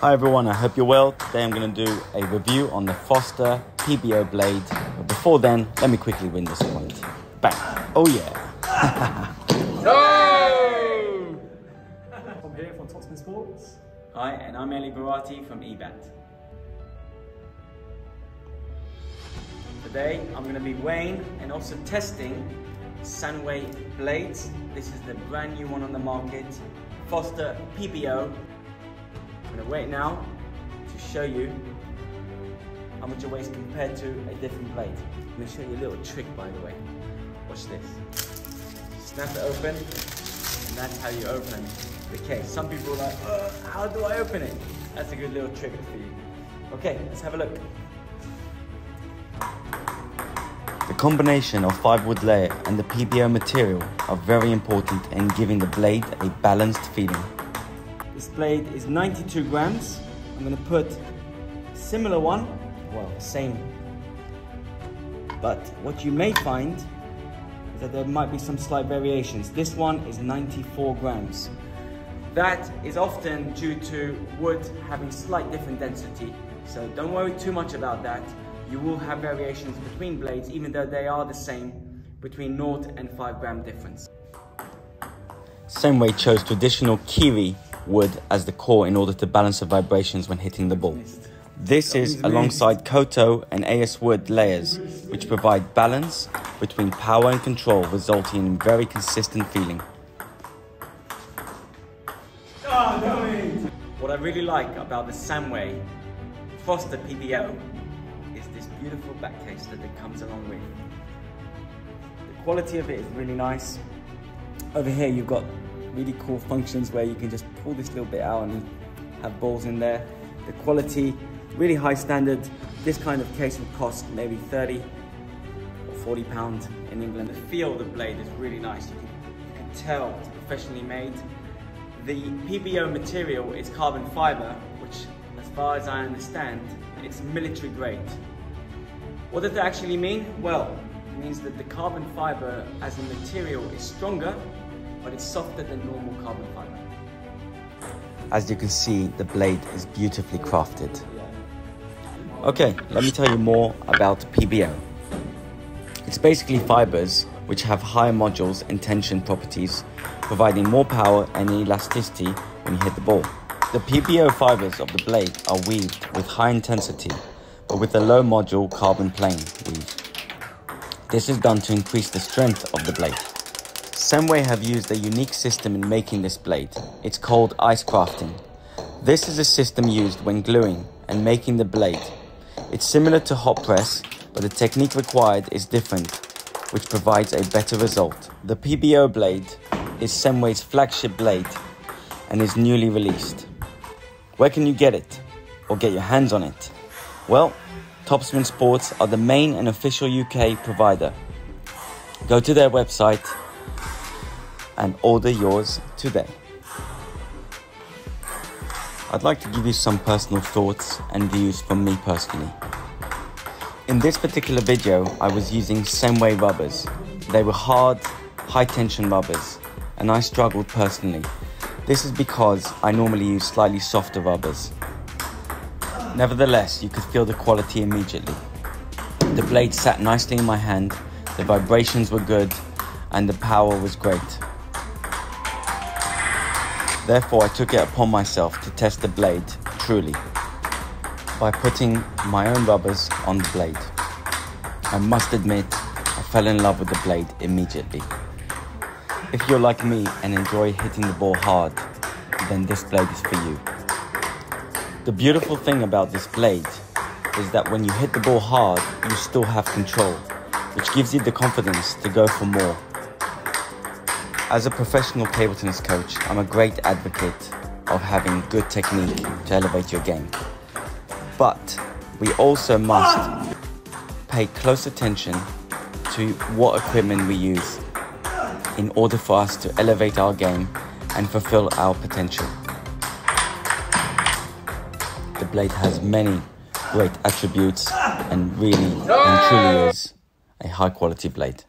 Hi everyone, I hope you're well. Today I'm going to do a review on the Froster PBO blade. But before then, let me quickly win this point. Bang! Oh yeah! No! I'm here from Topspin Sports. Hi, and I'm Eli Baraty from eBaTT. Today I'm going to be weighing and also testing Sanwei blades. This is the brand new one on the market, Froster PBO. I'm going to weigh it now to show you how much it weighs compared to a different blade. I'm going to show you a little trick, by the way. Watch this. Snap it open, and that's how you open the case. Some people are like, oh, how do I open it? That's a good little trick for you. Okay, let's have a look. The combination of fibre wood layer and the PBO material are very important in giving the blade a balanced feeling. This blade is 92 grams. I'm going to put a similar one, well, same. But what you may find is that there might be some slight variations. This one is 94 grams. That is often due to wood having slight different density. So don't worry too much about that. You will have variations between blades, even though they are the same, between 0 and 5 gram difference. Sanwei chose traditional Kiri wood as the core in order to balance the vibrations when hitting the ball. This is alongside Koto and AS wood layers, which provide balance between power and control, resulting in very consistent feeling. What I really like about the Sanwei Froster PBO is this beautiful back case that it comes along with. The quality of it is really nice. Over here you've got really cool functions where you can just pull this little bit out and have balls in there. The quality, really high standard. This kind of case would cost maybe 30 or 40 pounds in England. The feel of the blade is really nice. You can tell it's professionally made. The PBO material is carbon fiber, which as far as I understand, it's military grade. What does that actually mean? Well, it means that the carbon fiber as a material is stronger, but it's softer than normal carbon fiber. As you can see, the blade is beautifully crafted. Okay, let me tell you more about PBO. It's basically fibers which have higher modules and tension properties, providing more power and elasticity when you hit the ball. The PBO fibers of the blade are weaved with high intensity, but with a low module carbon plane weave. This is done to increase the strength of the blade. Sanwei have used a unique system in making this blade. It's called ice crafting. This is a system used when gluing and making the blade. It's similar to hot press, but the technique required is different, which provides a better result. The PBO blade is Sanwei's flagship blade and is newly released. Where can you get it or get your hands on it? Well, Topspin Sports are the main and official UK provider. Go to their website and order yours today. I'd like to give you some personal thoughts and views from me personally. In this particular video, I was using Sanwei rubbers. They were hard, high tension rubbers, and I struggled personally. This is because I normally use slightly softer rubbers. Nevertheless, you could feel the quality immediately. The blade sat nicely in my hand, the vibrations were good, and the power was great. Therefore, I took it upon myself to test the blade truly by putting my own rubbers on the blade. I must admit, I fell in love with the blade immediately. If you're like me and enjoy hitting the ball hard, then this blade is for you. The beautiful thing about this blade is that when you hit the ball hard, you still have control, which gives you the confidence to go for more. As a professional table tennis coach, I'm a great advocate of having good technique to elevate your game. But we also must pay close attention to what equipment we use in order for us to elevate our game and fulfill our potential. The blade has many great attributes and really and truly is a high quality blade.